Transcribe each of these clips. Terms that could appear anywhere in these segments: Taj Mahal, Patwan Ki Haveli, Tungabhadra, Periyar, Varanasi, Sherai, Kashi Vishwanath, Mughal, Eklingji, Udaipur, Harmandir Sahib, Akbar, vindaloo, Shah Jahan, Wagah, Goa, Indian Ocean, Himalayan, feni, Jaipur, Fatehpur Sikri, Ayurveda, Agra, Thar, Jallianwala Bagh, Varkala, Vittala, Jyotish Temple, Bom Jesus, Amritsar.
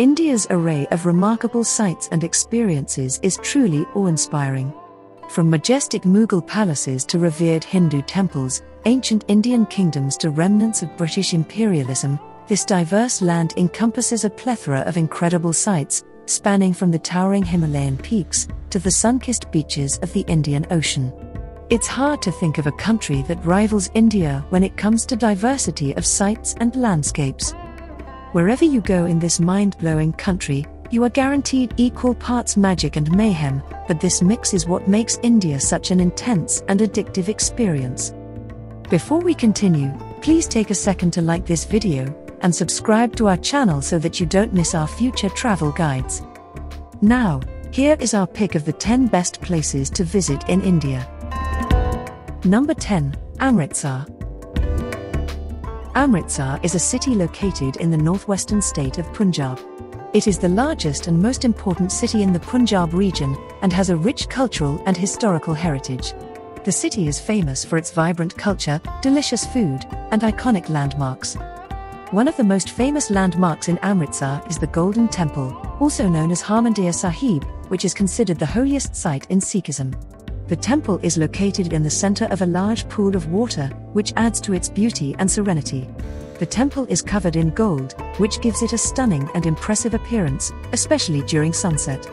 India's array of remarkable sights and experiences is truly awe-inspiring. From majestic Mughal palaces to revered Hindu temples, ancient Indian kingdoms to remnants of British imperialism, this diverse land encompasses a plethora of incredible sights, spanning from the towering Himalayan peaks to the sun-kissed beaches of the Indian Ocean. It's hard to think of a country that rivals India when it comes to diversity of sights and landscapes. Wherever you go in this mind-blowing country, you are guaranteed equal parts magic and mayhem, but this mix is what makes India such an intense and addictive experience. Before we continue, please take a second to like this video, and subscribe to our channel so that you don't miss our future travel guides. Now, here is our pick of the 10 best places to visit in India. Number 10. Amritsar. Amritsar is a city located in the northwestern state of Punjab. It is the largest and most important city in the Punjab region, and has a rich cultural and historical heritage. The city is famous for its vibrant culture, delicious food, and iconic landmarks. One of the most famous landmarks in Amritsar is the Golden Temple, also known as Harmandir Sahib, which is considered the holiest site in Sikhism. The temple is located in the center of a large pool of water, which adds to its beauty and serenity. The temple is covered in gold, which gives it a stunning and impressive appearance, especially during sunset.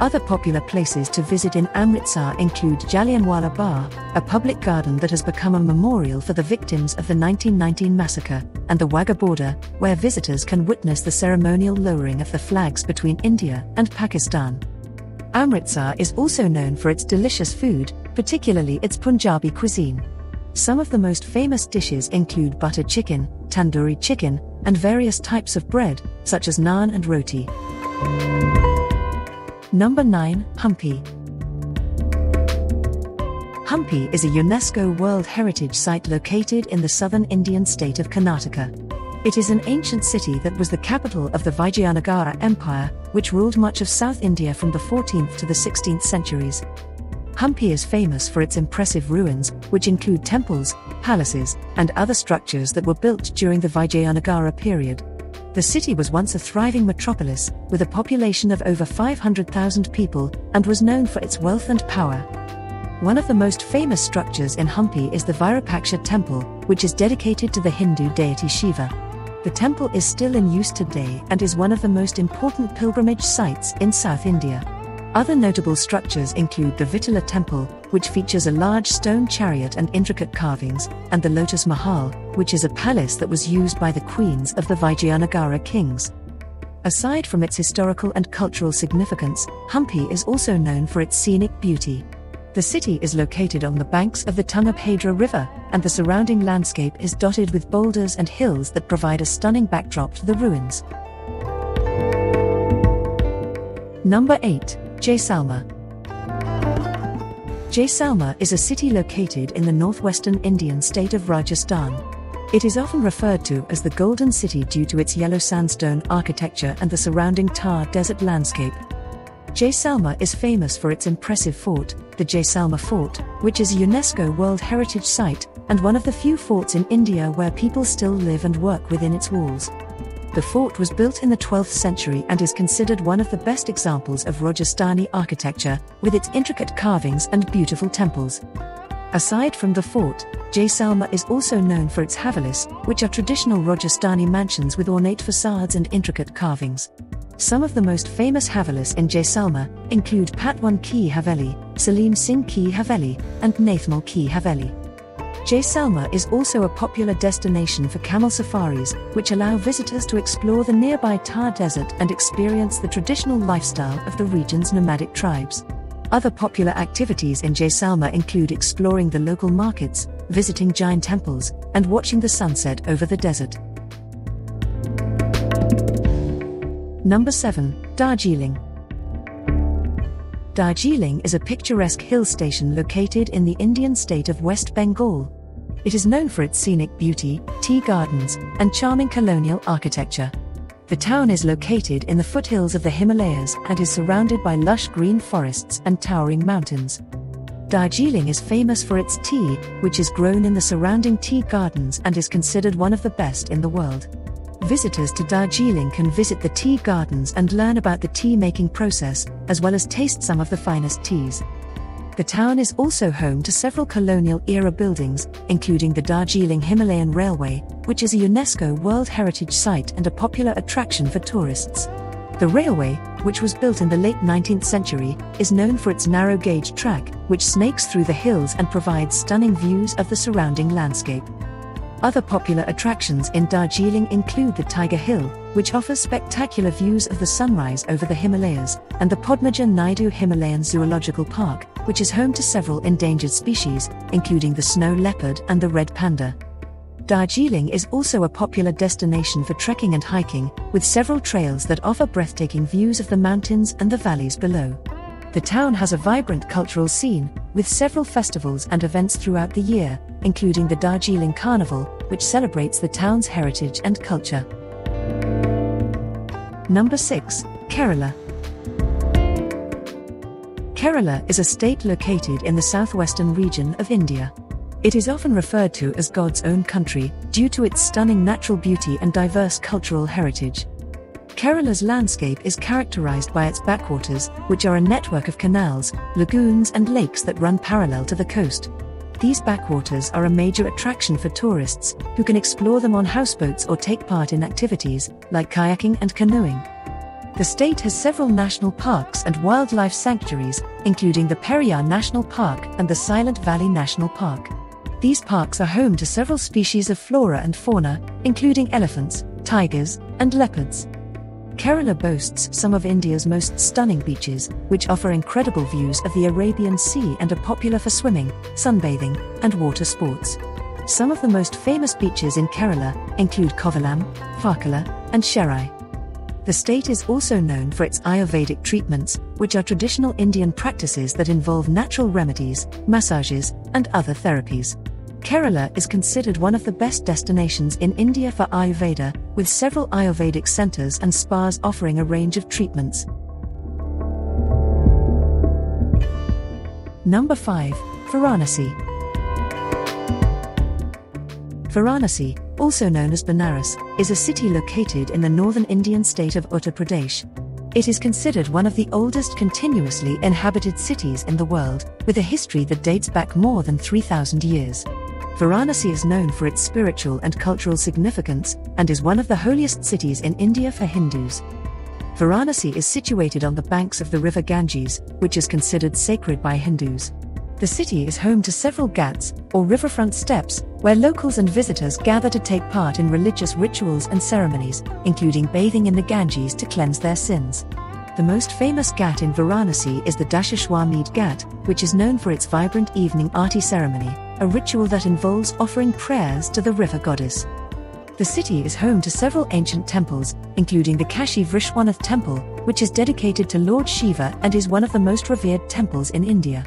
Other popular places to visit in Amritsar include Jallianwala Bagh, a public garden that has become a memorial for the victims of the 1919 massacre, and the Wagah border, where visitors can witness the ceremonial lowering of the flags between India and Pakistan. Amritsar is also known for its delicious food, particularly its Punjabi cuisine. Some of the most famous dishes include butter chicken, tandoori chicken, and various types of bread, such as naan and roti. Number 9. Hampi. Hampi is a UNESCO World Heritage Site located in the southern Indian state of Karnataka. It is an ancient city that was the capital of the Vijayanagara Empire, which ruled much of South India from the 14th to the 16th centuries. Hampi is famous for its impressive ruins, which include temples, palaces, and other structures that were built during the Vijayanagara period. The city was once a thriving metropolis, with a population of over 500,000 people, and was known for its wealth and power. One of the most famous structures in Hampi is the Virupaksha temple, which is dedicated to the Hindu deity Shiva. The temple is still in use today and is one of the most important pilgrimage sites in South India. Other notable structures include the Vittala temple, which features a large stone chariot and intricate carvings, and the Lotus Mahal, which is a palace that was used by the queens of the Vijayanagara kings. Aside from its historical and cultural significance, Hampi is also known for its scenic beauty. The city is located on the banks of the Tungabhadra River, and the surrounding landscape is dotted with boulders and hills that provide a stunning backdrop to the ruins. Number 8. Jaisalmer. Jaisalmer is a city located in the northwestern Indian state of Rajasthan. It is often referred to as the Golden City due to its yellow sandstone architecture and the surrounding Thar desert landscape. Jaisalmer is famous for its impressive fort, the Jaisalmer Fort, which is a UNESCO World Heritage Site, and one of the few forts in India where people still live and work within its walls. The fort was built in the 12th century and is considered one of the best examples of Rajasthani architecture, with its intricate carvings and beautiful temples. Aside from the fort, Jaisalmer is also known for its havelis, which are traditional Rajasthani mansions with ornate facades and intricate carvings. Some of the most famous havelis in Jaisalmer include Patwan Ki Haveli, Salim Singh Ki Haveli, and Nathmal Ki Haveli. Jaisalmer is also a popular destination for camel safaris, which allow visitors to explore the nearby Thar desert and experience the traditional lifestyle of the region's nomadic tribes. Other popular activities in Jaisalmer include exploring the local markets, visiting Jain temples, and watching the sunset over the desert. Number 7. Darjeeling. Darjeeling is a picturesque hill station located in the Indian state of West Bengal. It is known for its scenic beauty, tea gardens, and charming colonial architecture. The town is located in the foothills of the Himalayas and is surrounded by lush green forests and towering mountains. Darjeeling is famous for its tea, which is grown in the surrounding tea gardens and is considered one of the best in the world. visitors to Darjeeling can visit the tea gardens and learn about the tea-making process, as well as taste some of the finest teas. The town is also home to several colonial-era buildings, including the Darjeeling Himalayan Railway, which is a UNESCO World Heritage Site and a popular attraction for tourists. The railway, which was built in the late 19th century, is known for its narrow-gauge track, which snakes through the hills and provides stunning views of the surrounding landscape. Other popular attractions in Darjeeling include the Tiger Hill, which offers spectacular views of the sunrise over the Himalayas, and the Padmaja Naidu Himalayan Zoological Park, which is home to several endangered species, including the snow leopard and the red panda. Darjeeling is also a popular destination for trekking and hiking, with several trails that offer breathtaking views of the mountains and the valleys below. The town has a vibrant cultural scene, with several festivals and events throughout the year, including the Darjeeling Carnival, which celebrates the town's heritage and culture. Number 6. Kerala. Kerala is a state located in the southwestern region of India. It is often referred to as God's own country, due to its stunning natural beauty and diverse cultural heritage. Kerala's landscape is characterized by its backwaters, which are a network of canals, lagoons and lakes that run parallel to the coast. These backwaters are a major attraction for tourists, who can explore them on houseboats or take part in activities, like kayaking and canoeing. The state has several national parks and wildlife sanctuaries, including the Periyar National Park and the Silent Valley National Park. These parks are home to several species of flora and fauna, including elephants, tigers, and leopards. Kerala boasts some of India's most stunning beaches, which offer incredible views of the Arabian Sea and are popular for swimming, sunbathing, and water sports. Some of the most famous beaches in Kerala include Kovalam, Varkala, and Sherai. The state is also known for its Ayurvedic treatments, which are traditional Indian practices that involve natural remedies, massages, and other therapies. Kerala is considered one of the best destinations in India for Ayurveda, with several Ayurvedic centers and spas offering a range of treatments. Number 5. Varanasi. Varanasi, also known as Benares, is a city located in the northern Indian state of Uttar Pradesh. It is considered one of the oldest continuously inhabited cities in the world, with a history that dates back more than 3,000 years. Varanasi is known for its spiritual and cultural significance, and is one of the holiest cities in India for Hindus. Varanasi is situated on the banks of the river Ganges, which is considered sacred by Hindus. The city is home to several ghats, or riverfront steps, where locals and visitors gather to take part in religious rituals and ceremonies, including bathing in the Ganges to cleanse their sins. The most famous ghat in Varanasi is the Dashashwamedh Ghat, which is known for its vibrant evening aarti ceremony, a ritual that involves offering prayers to the river goddess. The city is home to several ancient temples, including the Kashi Vishwanath Temple, which is dedicated to Lord Shiva and is one of the most revered temples in India.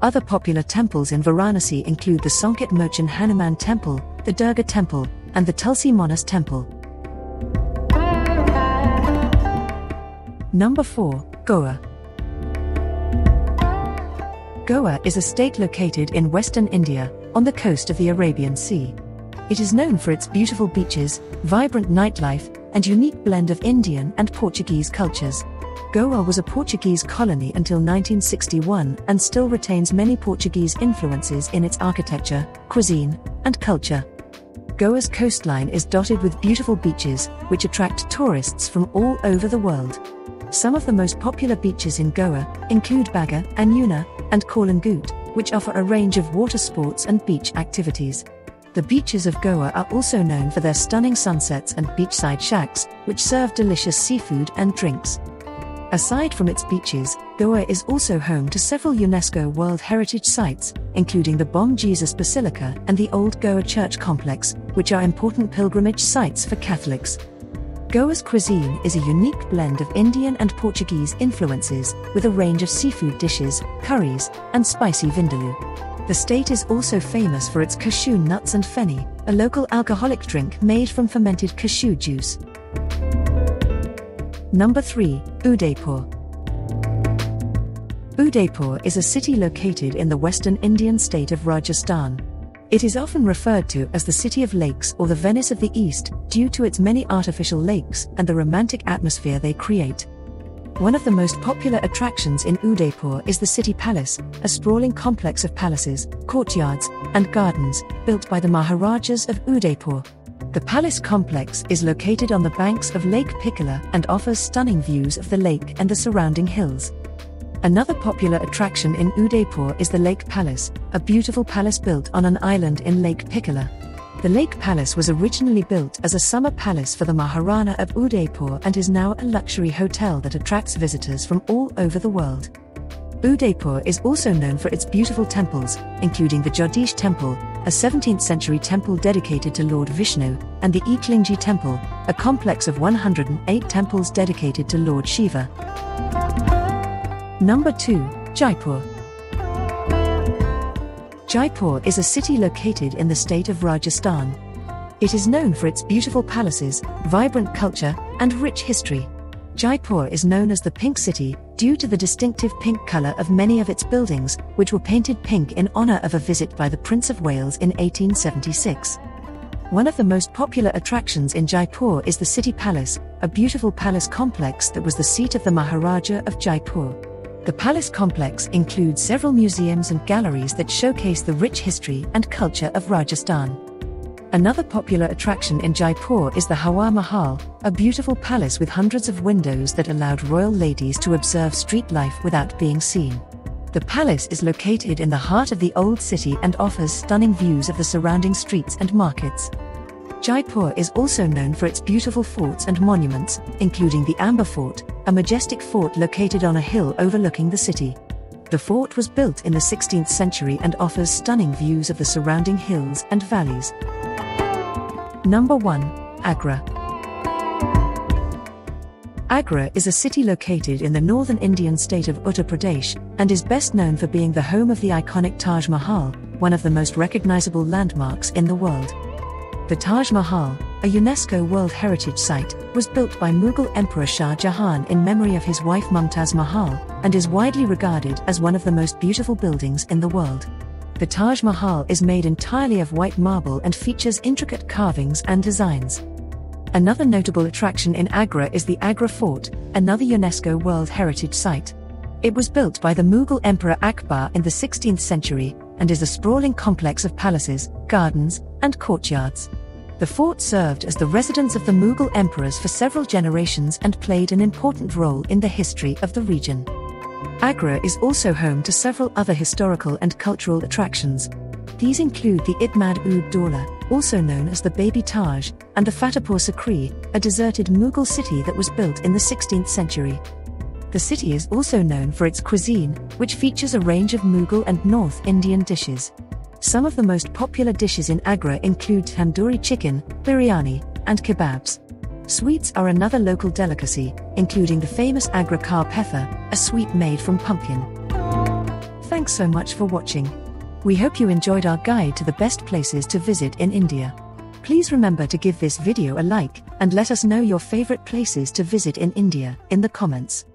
Other popular temples in Varanasi include the Sonket Mochan Hanuman Temple, the Durga Temple, and the Tulsi Manas Temple. Number 4. Goa. Goa is a state located in western India, on the coast of the Arabian Sea. It is known for its beautiful beaches, vibrant nightlife, and unique blend of Indian and Portuguese cultures. Goa was a Portuguese colony until 1961 and still retains many Portuguese influences in its architecture, cuisine, and culture. Goa's coastline is dotted with beautiful beaches, which attract tourists from all over the world. Some of the most popular beaches in Goa include Wagah, Anuna, and Kolangut, which offer a range of water sports and beach activities. The beaches of Goa are also known for their stunning sunsets and beachside shacks, which serve delicious seafood and drinks. Aside from its beaches, Goa is also home to several UNESCO World Heritage Sites, including the Bom Jesus Basilica and the Old Goa Church Complex, which are important pilgrimage sites for Catholics. Goa's cuisine is a unique blend of Indian and Portuguese influences, with a range of seafood dishes, curries, and spicy vindaloo. The state is also famous for its cashew nuts and feni, a local alcoholic drink made from fermented cashew juice. Number 3. Udaipur. Udaipur is a city located in the western Indian state of Rajasthan. It is often referred to as the City of Lakes or the Venice of the East, due to its many artificial lakes and the romantic atmosphere they create. One of the most popular attractions in Udaipur is the City Palace, a sprawling complex of palaces, courtyards, and gardens, built by the Maharajas of Udaipur. The palace complex is located on the banks of Lake Pichola and offers stunning views of the lake and the surrounding hills. Another popular attraction in Udaipur is the Lake Palace, a beautiful palace built on an island in Lake Pichola. The Lake Palace was originally built as a summer palace for the Maharana of Udaipur and is now a luxury hotel that attracts visitors from all over the world. Udaipur is also known for its beautiful temples, including the Jyotish Temple, a 17th-century temple dedicated to Lord Vishnu, and the Eklingji Temple, a complex of 108 temples dedicated to Lord Shiva. Number 2, Jaipur. Jaipur is a city located in the state of Rajasthan. It is known for its beautiful palaces, vibrant culture, and rich history. Jaipur is known as the Pink City due to the distinctive pink color of many of its buildings, which were painted pink in honor of a visit by the Prince of Wales in 1876. One of the most popular attractions in Jaipur is the City Palace, a beautiful palace complex that was the seat of the Maharaja of Jaipur. The palace complex includes several museums and galleries that showcase the rich history and culture of Rajasthan. Another popular attraction in Jaipur is the Hawa Mahal, a beautiful palace with hundreds of windows that allowed royal ladies to observe street life without being seen. The palace is located in the heart of the old city and offers stunning views of the surrounding streets and markets. Jaipur is also known for its beautiful forts and monuments, including the Amber Fort, a majestic fort located on a hill overlooking the city. The fort was built in the 16th century and offers stunning views of the surrounding hills and valleys. Number 1, Agra. Agra is a city located in the northern Indian state of Uttar Pradesh, and is best known for being the home of the iconic Taj Mahal, one of the most recognizable landmarks in the world. The Taj Mahal, a UNESCO World Heritage Site, was built by Mughal Emperor Shah Jahan in memory of his wife Mumtaz Mahal, and is widely regarded as one of the most beautiful buildings in the world. The Taj Mahal is made entirely of white marble and features intricate carvings and designs. Another notable attraction in Agra is the Agra Fort, another UNESCO World Heritage Site. It was built by the Mughal Emperor Akbar in the 16th century, and is a sprawling complex of palaces, gardens, and courtyards. The fort served as the residence of the Mughal emperors for several generations and played an important role in the history of the region. Agra is also home to several other historical and cultural attractions. These include the Itmad-ud-Dawla, also known as the Baby Taj, and the Fatehpur Sikri, a deserted Mughal city that was built in the 16th century. The city is also known for its cuisine, which features a range of Mughal and North Indian dishes. Some of the most popular dishes in Agra include tandoori chicken, biryani, and kebabs. Sweets are another local delicacy, including the famous Agra Kar Petha, a sweet made from pumpkin. Thanks so much for watching. We hope you enjoyed our guide to the best places to visit in India. Please remember to give this video a like, and let us know your favorite places to visit in India in the comments.